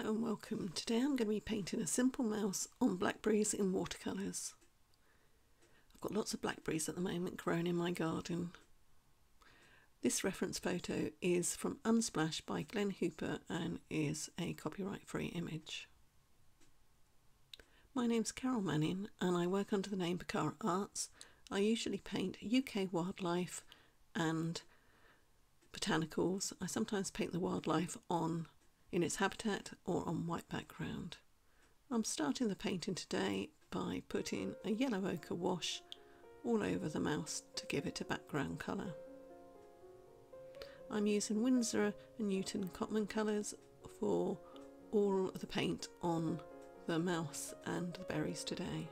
Hello and welcome. Today I'm going to be painting a simple mouse on blackberries in watercolours. I've got lots of blackberries at the moment growing in my garden. This reference photo is from Unsplash by Glenn Hooper and is a copyright-free image. My name's Carol Manning and I work under the name Pecara Arts. I usually paint UK wildlife and botanicals. I sometimes paint the wildlife in its habitat or on white background. I'm starting the painting today by putting a yellow ochre wash all over the mouse to give it a background colour. I'm using Winsor and Newton Cotman colours for all of the paint on the mouse and the berries today.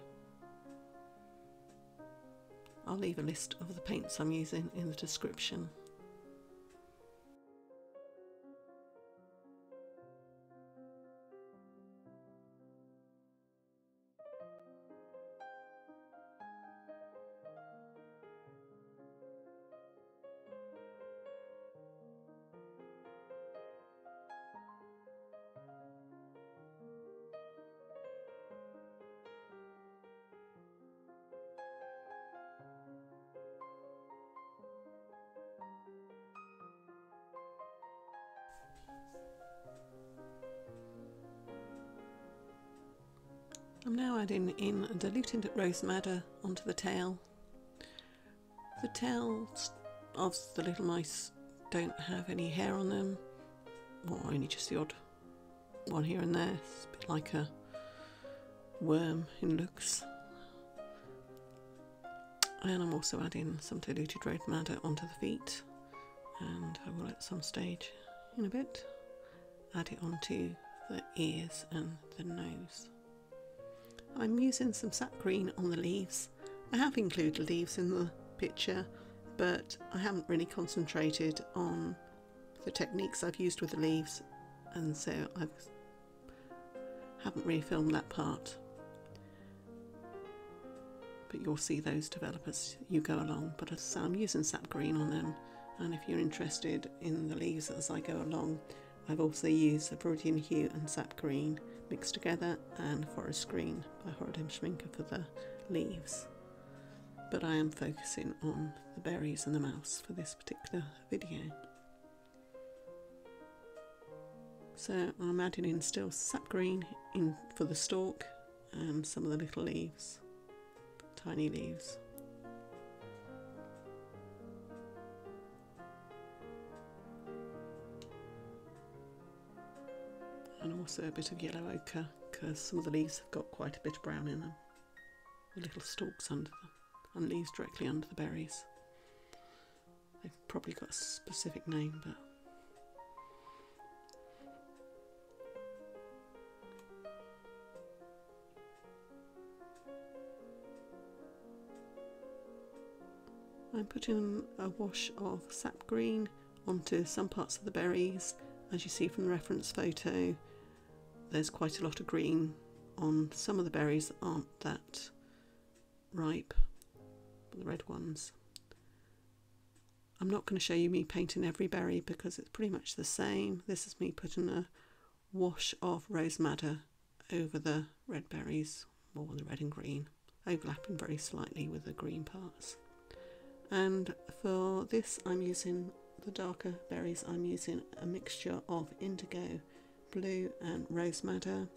I'll leave a list of the paints I'm using in the description. I'm now adding in diluted rose madder onto the tail. The tails of the little mice don't have any hair on them, or only just the odd one here and there. It's a bit like a worm in looks. And I'm also adding some diluted rose madder onto the feet, and I will at some stage in a bit add it onto the ears and the nose. I'm using some sap green on the leaves. I have included leaves in the picture, but I haven't really concentrated on the techniques I've used with the leaves, and so I haven't really filmed that part. But you'll see those develop as you go along. But as I say, I'm using sap green on them, and if you're interested in the leaves as I go along, I've also used the Viridian Hue and Sap Green mixed together and Forest Green by Horadam Schmincke for the leaves. But I am focusing on the berries and the mouse for this particular video. So I'm adding in still Sap Green for the stalk and some of the little leaves, tiny leaves. And also a bit of yellow ochre because some of the leaves have got quite a bit of brown in them. The little stalks under them and leaves directly under the berries. They've probably got a specific name, but I'm putting a wash of sap green onto some parts of the berries. As you see from the reference photo, there's quite a lot of green on some of the berries that aren't that ripe, the red ones. I'm not going to show you me painting every berry because it's pretty much the same. This is me putting a wash of rose madder over the red berries, or the red and green, overlapping very slightly with the green parts. And for this I'm using the darker berries. I'm using a mixture of indigo blue and rose madder.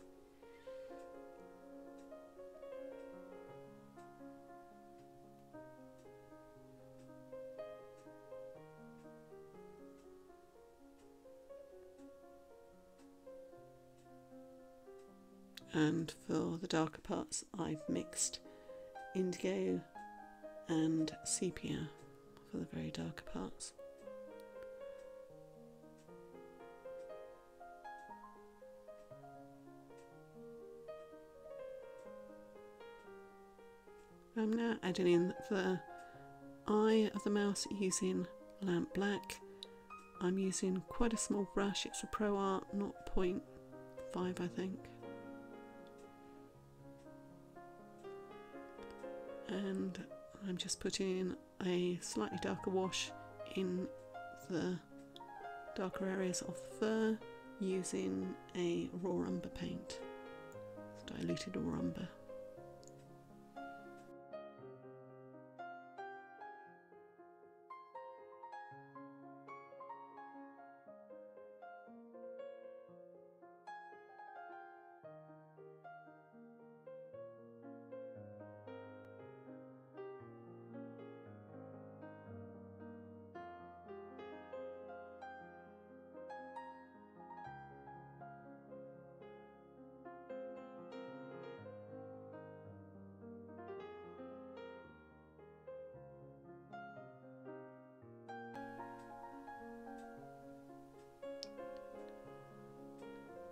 And for the darker parts I've mixed indigo and sepia for the very darker parts. I'm now adding in the eye of the mouse using lamp black. I'm using quite a small brush, it's a Pro Art, not 0.5 I think. And I'm just putting a slightly darker wash in the darker areas of the fur using a raw Orumba paint. It's diluted Orumba.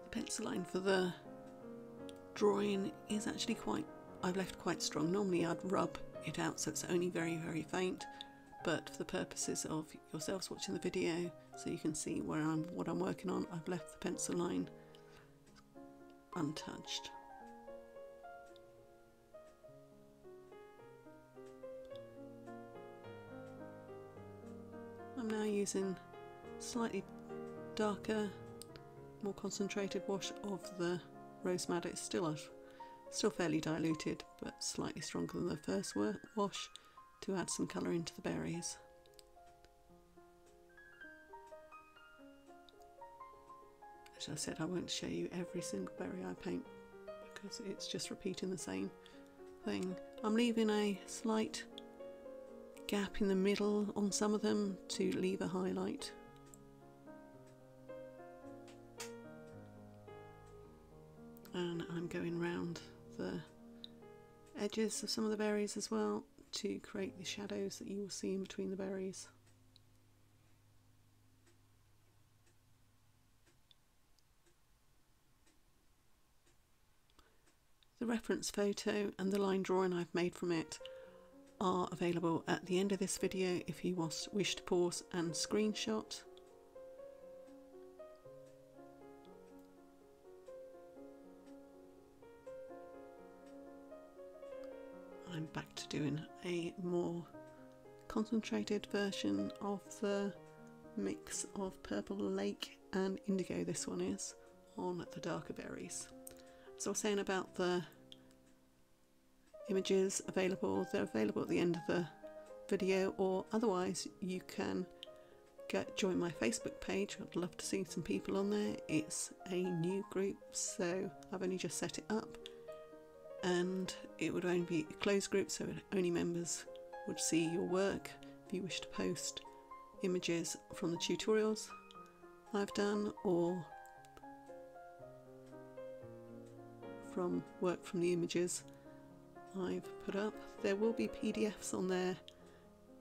Pencil line for the drawing is actually I've left quite strong. Normally I'd rub it out so it's only very, very faint, but for the purposes of yourselves watching the video so you can see where what I'm working on, I've left the pencil line untouched. I'm now using slightly darker, more concentrated wash of the rose madder. It's still fairly diluted, but slightly stronger than the first wash, to add some colour into the berries. As I said, I won't show you every single berry I paint because it's just repeating the same thing. I'm leaving a slight gap in the middle on some of them to leave a highlight. And I'm going round the edges of some of the berries as well to create the shadows that you will see in between the berries. The reference photo and the line drawing I've made from it are available at the end of this video if you wish to pause and screenshot. I'm back to doing a more concentrated version of the mix of Purple Lake and Indigo, this one is, on the darker berries. So I was saying about the images available, they're available at the end of the video, or otherwise you can join my Facebook page. I'd love to see some people on there. It's a new group, so I've only just set it up. And it would only be a closed group, so only members would see your work. If you wish to post images from the tutorials I've done or from work from the images I've put up, there will be PDFs on there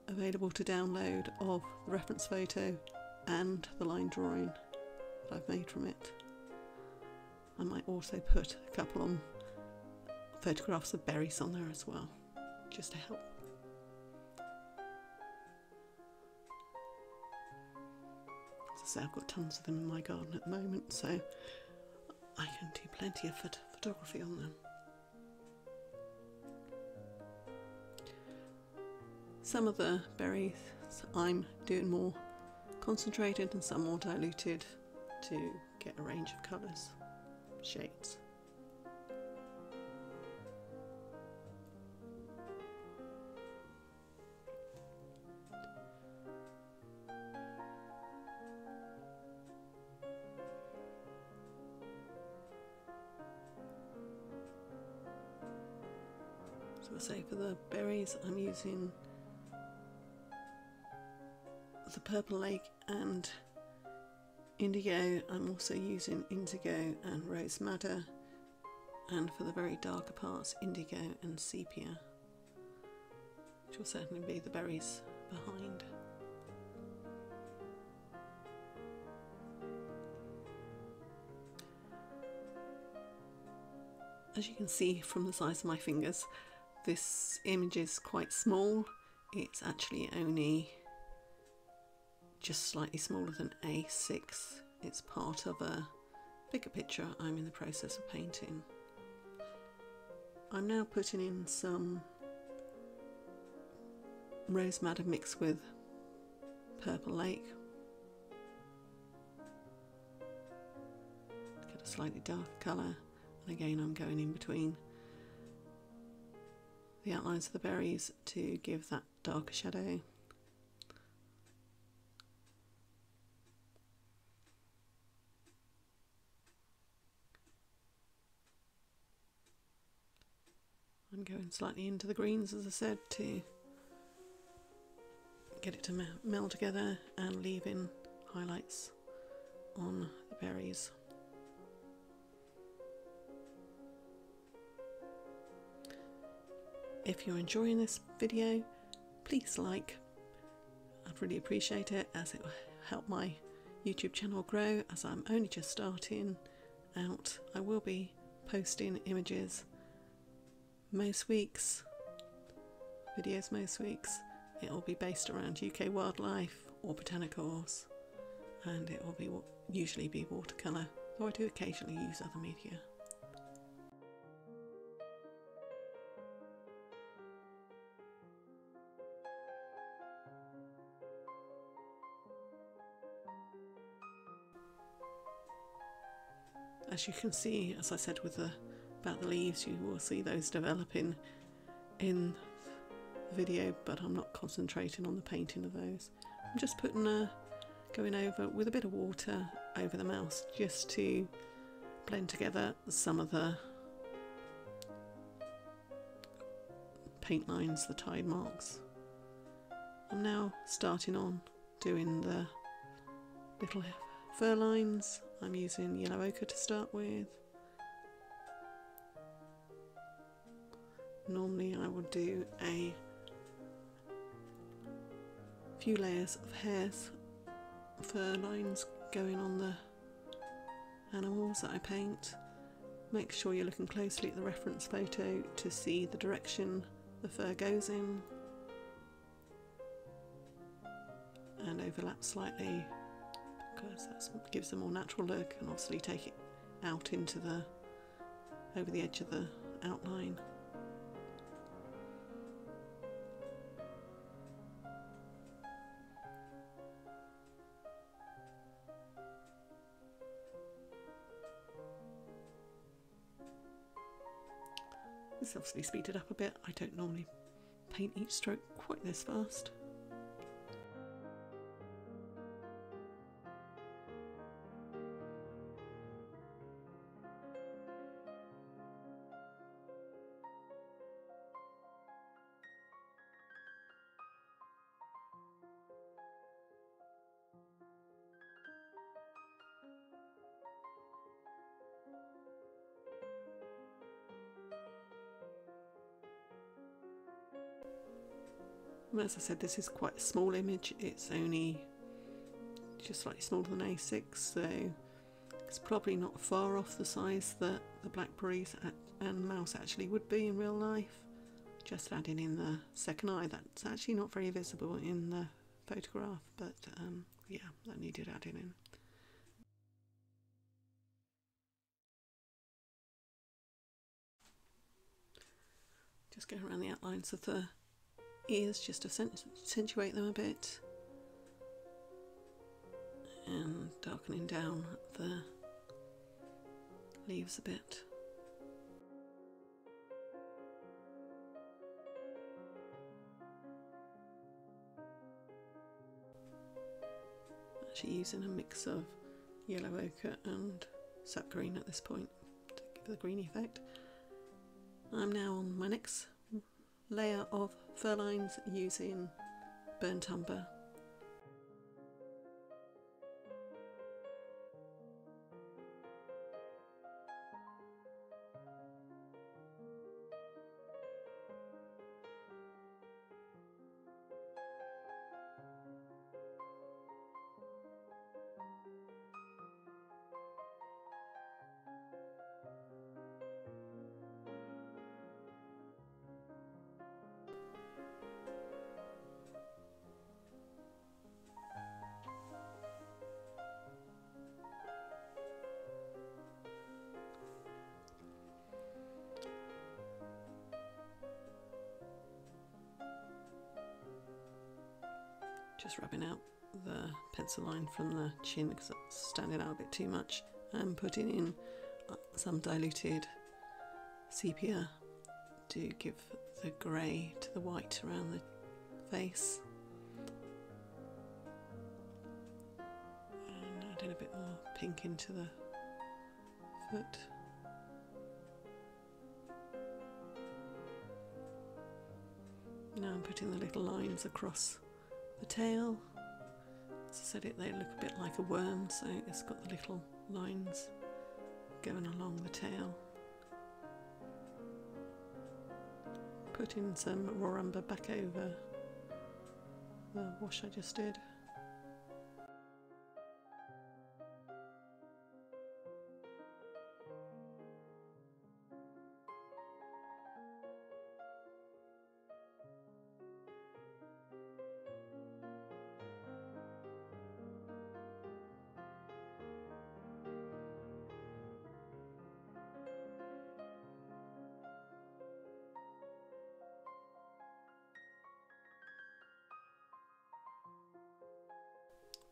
available to download of the reference photo and the line drawing that I've made from it. I might also put a couple on photographs of berries on there as well, just to help. As I say, I've got tons of them in my garden at the moment, so I can do plenty of photography on them. Some of the berries I'm doing more concentrated and some more diluted to get a range of colours, shades. So for the berries I'm using the Purple Lake and Indigo. I'm also using Indigo and Rose Madder, and for the very darker parts Indigo and Sepia, which will certainly be the berries behind. As you can see from the size of my fingers, this image is quite small. It's actually only just slightly smaller than A6. It's part of a bigger picture I'm in the process of painting. I'm now putting in some rose madder mixed with Purple Lake. Get a slightly darker colour, and again I'm going in between the outlines of the berries to give that darker shadow. I'm going slightly into the greens, as I said, to get it to meld together and leave in highlights on the berries. If you're enjoying this video, please like. I'd really appreciate it, as it will help my YouTube channel grow, as I'm only just starting out. I will be posting images most weeks, videos most weeks. It will be based around UK wildlife or botanicals, and it will be usually be watercolour, though I do occasionally use other media. As you can see, as I said with about the leaves, you will see those developing in the video, but I'm not concentrating on the painting of those. I'm just putting going over with a bit of water over the mouse just to blend together some of the paint lines, the tide marks. I'm now starting on doing the little fur lines. I'm using yellow ochre to start with. Normally I would do a few layers of hairs, fur lines going on the animals that I paint. Make sure you're looking closely at the reference photo to see the direction the fur goes in, and overlap slightly, because that gives a more natural look, and obviously take it out into the over the edge of the outline. This obviously speeded up a bit. I don't normally paint each stroke quite this fast. As I said, this is quite a small image, it's only just slightly smaller than A6, so it's probably not far off the size that the blackberries and mouse actually would be in real life. Just adding in the second eye, that's actually not very visible in the photograph, but yeah, that needed adding in. Just go around the outlines of the ears just to accentuate them a bit, and darkening down the leaves a bit. Actually using a mix of yellow ochre and sap green at this point to give the green effect. I'm now on my next layer of fur lines using burnt umber. Just rubbing out the pencil line from the chin because it's standing out a bit too much, and putting in some diluted sepia do give the grey to the white around the face. And add in a bit more pink into the foot. Now I'm putting the little lines across the tail. As I said, they look a bit like a worm, so it's got the little lines going along the tail. Put in some Warumba back over the wash I just did.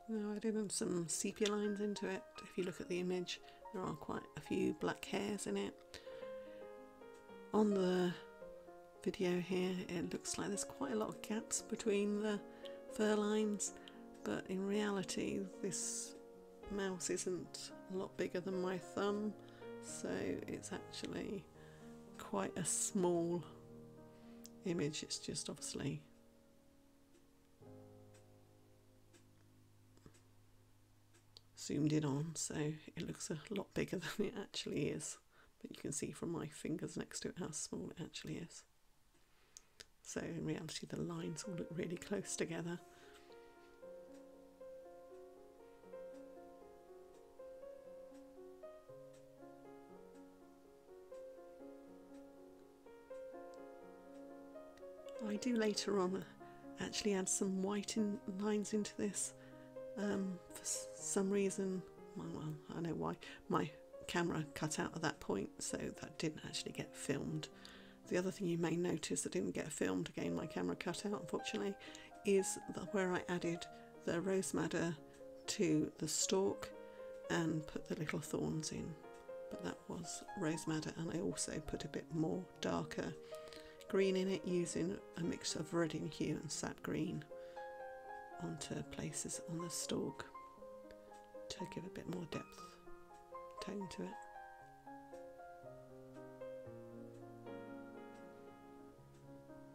Now I did some sepia lines into it. If you look at the image, there are quite a few black hairs in it. On the video here, it looks like there's quite a lot of gaps between the fur lines, but in reality this mouse isn't a lot bigger than my thumb, so it's actually quite a small image. It's just obviously zoomed in on, so it looks a lot bigger than it actually is, but you can see from my fingers next to it how small it actually is. So in reality the lines all look really close together. I do later on actually add some white lines into this. For some reason, well, I know why, my camera cut out at that point, so that didn't actually get filmed. The other thing you may notice that didn't get filmed, again my camera cut out unfortunately, is where I added the rose madder to the stalk and put the little thorns in, but that was rose madder, and I also put a bit more darker green in it using a mix of redding hue and sap green onto places on the stalk to give a bit more depth tone to it.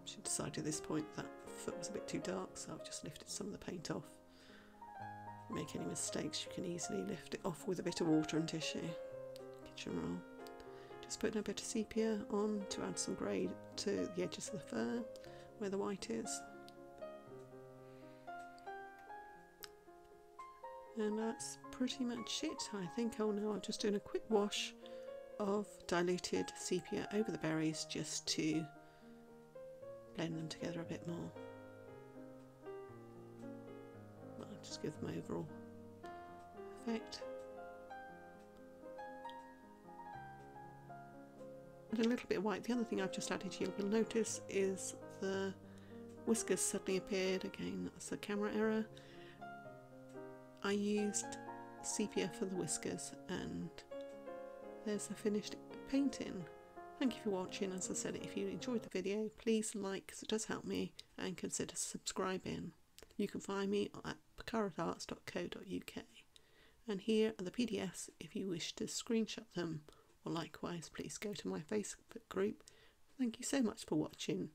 Should decide at this point that foot was a bit too dark, so I've just lifted some of the paint off. Make any mistakes, you can easily lift it off with a bit of water and tissue. Kitchen roll. Just putting a bit of sepia on to add some grey to the edges of the fur where the white is. And that's pretty much it, I think. Oh no, I'm just doing a quick wash of diluted sepia over the berries just to blend them together a bit more. I'll just give them overall effect. And a little bit of white. The other thing I've just added here, you'll notice, is the whiskers suddenly appeared. Again, that's a camera error. I used sepia for the whiskers, and there's the finished painting. Thank you for watching. As I said, if you enjoyed the video, please like, because it does help me, and consider subscribing. You can find me at pecaraarts.co.uk, and here are the PDFs if you wish to screenshot them, or likewise please go to my Facebook group. Thank you so much for watching.